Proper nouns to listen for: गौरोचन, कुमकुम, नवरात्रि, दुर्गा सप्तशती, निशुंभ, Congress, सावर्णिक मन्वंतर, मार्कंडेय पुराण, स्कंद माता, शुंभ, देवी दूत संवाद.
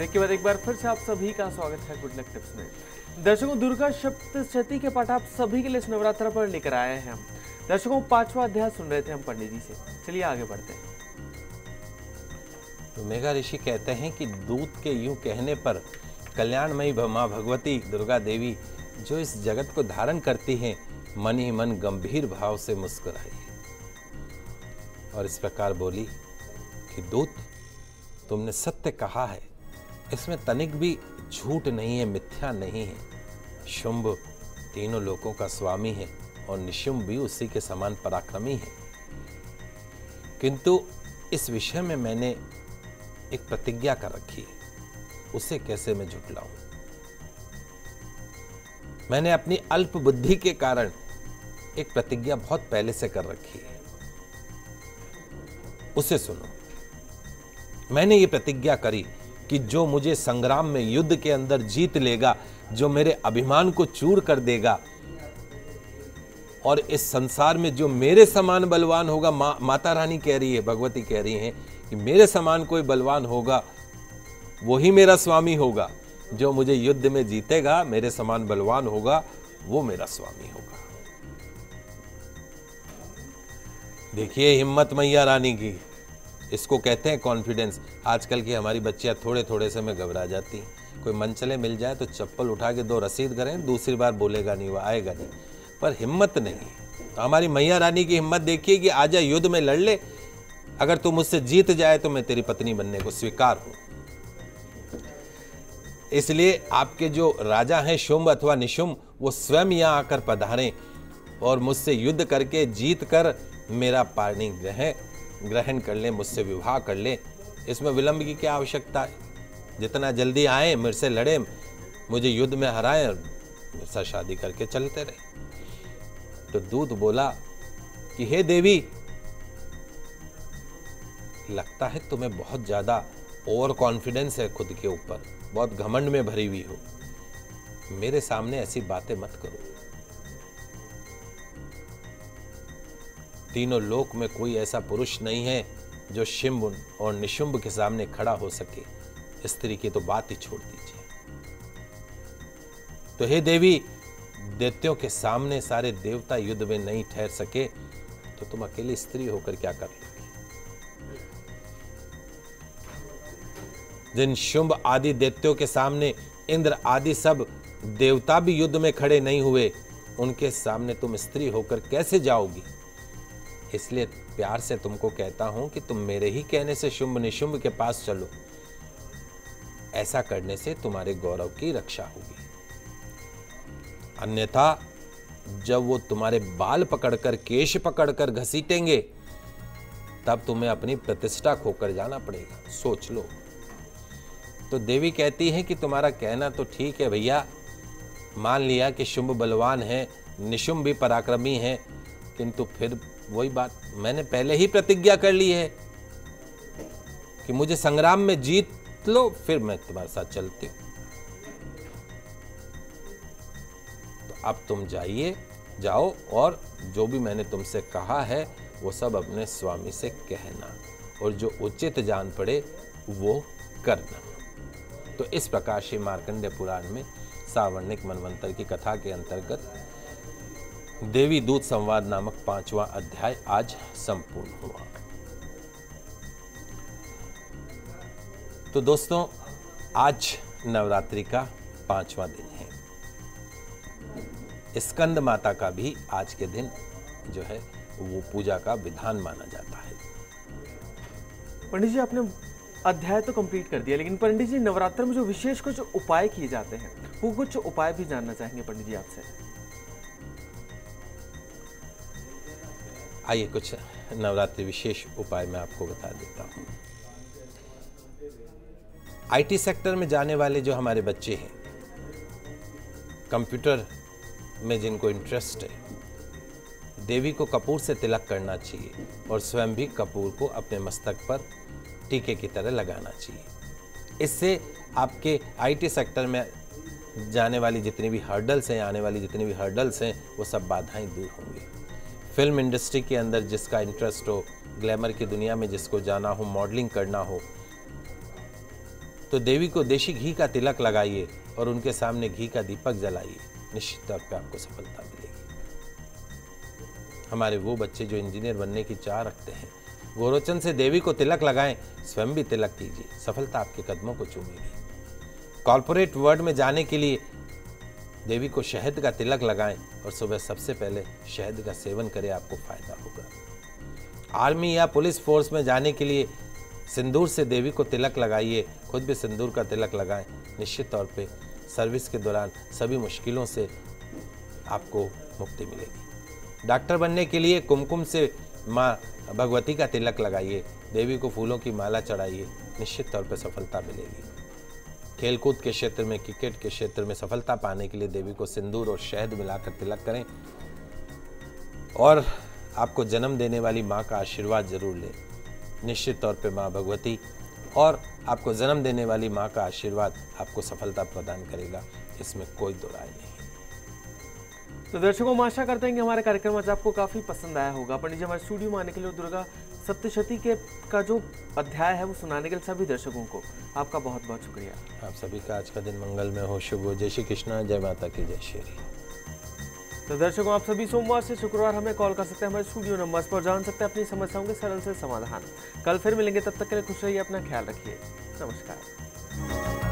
Break के बाद एक बार फिर से आप सभी का स्वागत है गुड लक टिप्स में। दर्शकों, दुर्गा सप्तशती के पाठ आप सभी के लिए इस नवरात्र पर लेकर आए हैं हम। दर्शकों, पांचवा अध्याय सुन रहे थे हम पंडित जी से, चलिए आगे बढ़ते हैं। तो मेघा ऋषि कहते हैं कि दूत के यूं कहने पर कल्याणमयी माँ भगवती दुर्गा देवी जो इस जगत को धारण करती हैं, मन ही मन गंभीर भाव से मुस्कुराई और इस प्रकार बोली कि दूत, तुमने सत्य कहा है, इसमें तनिक भी झूठ नहीं है, मिथ्या नहीं है। शुंभ तीनों लोकों का स्वामी है और निशुंभ भी उसी के समान पराक्रमी है, किंतु इस विषय में मैंने एक प्रतिज्ञा कर रखी है, उसे कैसे मैं झुटलाऊं। मैंने अपनी अल्प बुद्धि के कारण एक प्रतिज्ञा बहुत पहले से कर रखी है, उसे सुनो। मैंने ये प्रतिज्ञा करी कि जो मुझे संग्राम में युद्ध के अंदर जीत लेगा, जो मेरे अभिमान को चूर कर देगा और इस संसार में जो मेरे समान बलवान होगा, माता रानी कह रही है, भगवती कह रही है कि मेरे समान कोई बलवान होगा वही मेरा स्वामी होगा। जो मुझे युद्ध में जीतेगा, मेरे समान बलवान होगा, वो मेरा स्वामी होगा। देखिए हिम्मत मैया रानी की, इसको कहते हैं कॉन्फिडेंस। आजकल की हमारी बच्चियां थोड़े थोड़े से में घबरा जाती हैं, कोई मनचले मिल जाए तो चप्पल उठा के दो रसीद करें, दूसरी बार बोलेगा नहीं, वह आएगा नहीं, पर हिम्मत नहीं। तो हमारी मैया रानी की हिम्मत देखिए कि आजा युद्ध में लड़ ले, अगर तू मुझसे जीत जाए तो मैं तेरी पत्नी बनने को स्वीकार हूं। इसलिए आपके जो राजा हैं शुंभ अथवा निशुंभ, वो स्वयं यहाँ आकर पधारें और मुझसे युद्ध करके जीत कर मेरा पारणी ग्रहण कर लें, मुझसे विवाह कर लें। इसमें विलंब की क्या आवश्यकता है? जितना जल्दी आए, मेरे से लड़े, मुझे युद्ध में हराएं और मुझसे शादी करके चलते रहे। तो दूत बोला कि हे देवी, लगता है तुम्हें बहुत ज़्यादा ओवर कॉन्फिडेंस है खुद के ऊपर, बहुत घमंड में भरी हुई हो। मेरे सामने ऐसी बातें मत करो। तीनों लोक में कोई ऐसा पुरुष नहीं है जो शुंभ और निशुंभ के सामने खड़ा हो सके, स्त्री की तो बात ही छोड़ दीजिए। तो हे देवी, दैत्यों के सामने सारे देवता युद्ध में नहीं ठहर सके, तो तुम अकेली स्त्री होकर क्या कर लोगे? जिन शुंभ आदि दैत्यों के सामने इंद्र आदि सब देवता भी युद्ध में खड़े नहीं हुए, उनके सामने तुम स्त्री होकर कैसे जाओगी? इसलिए प्यार से तुमको कहता हूं कि तुम मेरे ही कहने से शुंभ निशुंभ के पास चलो, ऐसा करने से तुम्हारे गौरव की रक्षा होगी। अन्यथा जब वो तुम्हारे बाल पकड़कर, केश पकड़कर घसीटेंगे, तब तुम्हें अपनी प्रतिष्ठा खोकर जाना पड़ेगा, सोच लो। तो देवी कहती है कि तुम्हारा कहना तो ठीक है भैया, मान लिया कि शुंभ बलवान है, निशुंभ भी पराक्रमी है, किंतु फिर वही बात, मैंने पहले ही प्रतिज्ञा कर ली है कि मुझे संग्राम में जीत लो, फिर मैं तुम्हारे साथ चलती हूं। तो अब तुम जाओ और जो भी मैंने तुमसे कहा है वो सब अपने स्वामी से कहना, और जो उचित जान पड़े वो करना। तो इस प्रकार श्री मार्कंडेय पुराण में सावर्णिक मन्वंतर की कथा के अंतर्गत देवी दूत संवाद नामक पांचवा अध्याय आज संपूर्ण हुआ। तो दोस्तों, आज नवरात्रि का पांचवा दिन है। स्कंद माता का भी आज के दिन जो है वो पूजा का विधान माना जाता है। पंडित जी, आपने अध्याय तो कंप्लीट कर दिया, लेकिन पंडित जी नवरात्र में जो विशेष कुछ उपाय किए जाते हैं, वो कुछ उपाय भी जानना चाहेंगे पंडित जी आपसे। आइए कुछ नवरात्रि विशेष उपाय मैं आपको बता देता हूँ। आईटी सेक्टर में जाने वाले जो हमारे बच्चे हैं, कंप्यूटर में जिनको इंटरेस्ट है, देवी को कपूर से तिलक करना चाहिए और स्वयं भी कपूर को अपने मस्तक पर टीके की तरह लगाना चाहिए। इससे आपके आईटी सेक्टर में जाने वाली जितनी भी हर्डल्स हैं, आने वाली जितनी भी हर्डल्स हैं, वो सब बाधाएं दूर होंगी। फिल्म इंडस्ट्री के अंदर जिसका इंटरेस्ट हो, ग्लैमर की दुनिया में जिसको जाना हो, मॉडलिंग करना हो, तो देवी को देशी घी का तिलक लगाइए और उनके सामने घी का दीपक जलाइए। निश्चित तौर पर आपको सफलता मिलेगी। हमारे वो बच्चे जो इंजीनियर बनने की चाह रखते हैं, गौरोचन से देवी को तिलक लगाएं, स्वयं भी तिलक कीजिए, सफलता आपके कदमों को चूमेगी। कॉर्पोरेट वर्ल्ड में जाने के लिए देवी को शहद का तिलक लगाएं और सुबह सबसे पहले शहद का सेवन करें, आपको फायदा होगा। आर्मी या पुलिस फोर्स में जाने के लिए सिंदूर से देवी को तिलक लगाइए, खुद भी सिंदूर का तिलक लगाएं। निश्चित तौर पे सर्विस के दौरान सभी मुश्किलों से आपको मुक्ति मिलेगी। डॉक्टर बनने के लिए कुमकुम से माँ भगवती का तिलक लगाइए, देवी को फूलों की माला चढ़ाइए, निश्चित तौर पर सफलता मिलेगी। खेलकूद के क्षेत्र में, क्रिकेट के क्षेत्र में सफलता पाने के लिए देवी को सिंदूर और शहद मिलाकर तिलक करें और आपको जन्म देने वाली माँ का आशीर्वाद जरूर लें। निश्चित तौर पे माँ भगवती और आपको जन्म देने वाली माँ का आशीर्वाद आपको सफलता प्रदान करेगा, इसमें कोई दो राय नहीं। तो दर्शकों, हम आशा करते हैं कि हमारा कार्यक्रम आज आपको काफ़ी पसंद आया होगा। पंडित जी, हमारे स्टूडियो में आने के लिए दुर्गा सप्तशती का जो अध्याय है वो सुनाने के लिए सभी दर्शकों को आपका बहुत बहुत शुक्रिया। आप सभी का आज का दिन मंगलमय हो, शुभ हो। जय श्री कृष्णा, जय माता की जय श्री। तो दर्शकों, आप सभी सोमवार से शुक्रवार हमें कॉल कर सकते हैं हमारे स्टूडियो नंबर्स पर, जान सकते हैं अपनी समस्याओं के सरल से समाधान। कल फिर मिलेंगे, तब तक के लिए खुश रहिए, अपना ख्याल रखिए। नमस्कार।